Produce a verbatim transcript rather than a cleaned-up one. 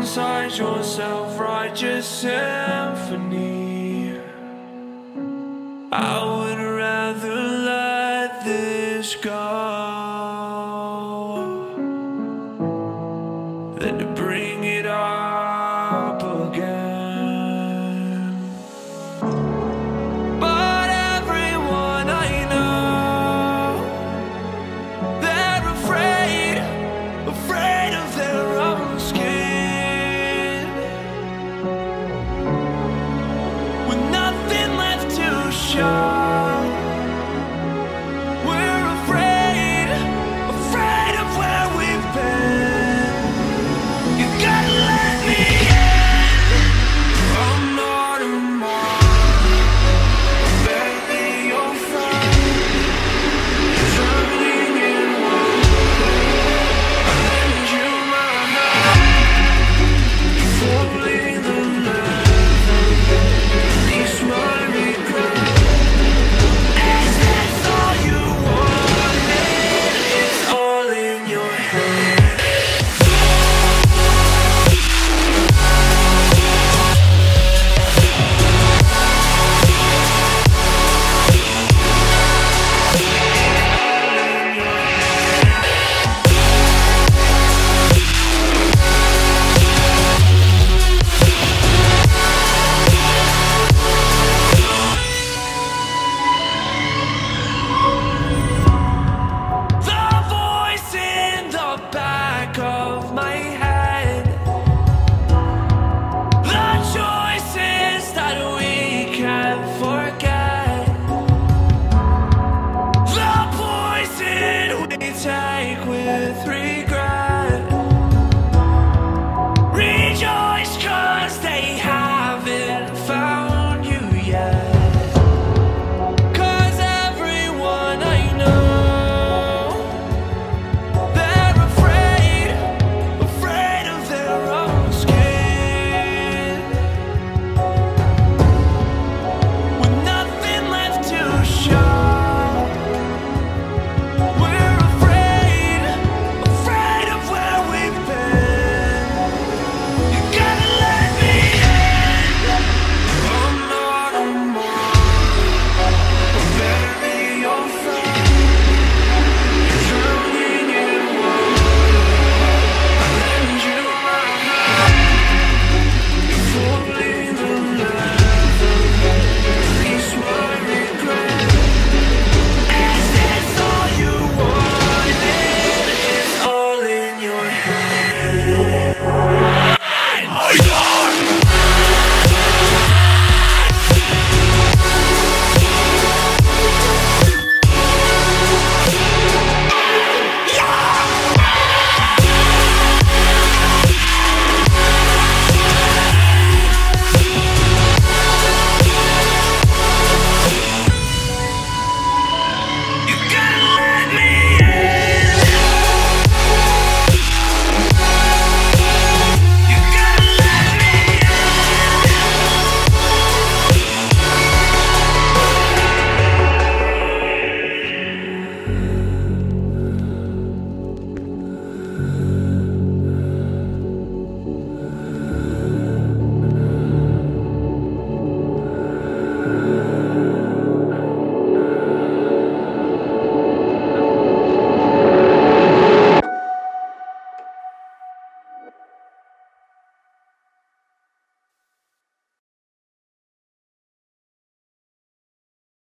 inside your self-righteous symphony. I would rather let this go than to bring it up again. But everyone I know, they're afraid, afraid of their own skin. With nothing left to show, for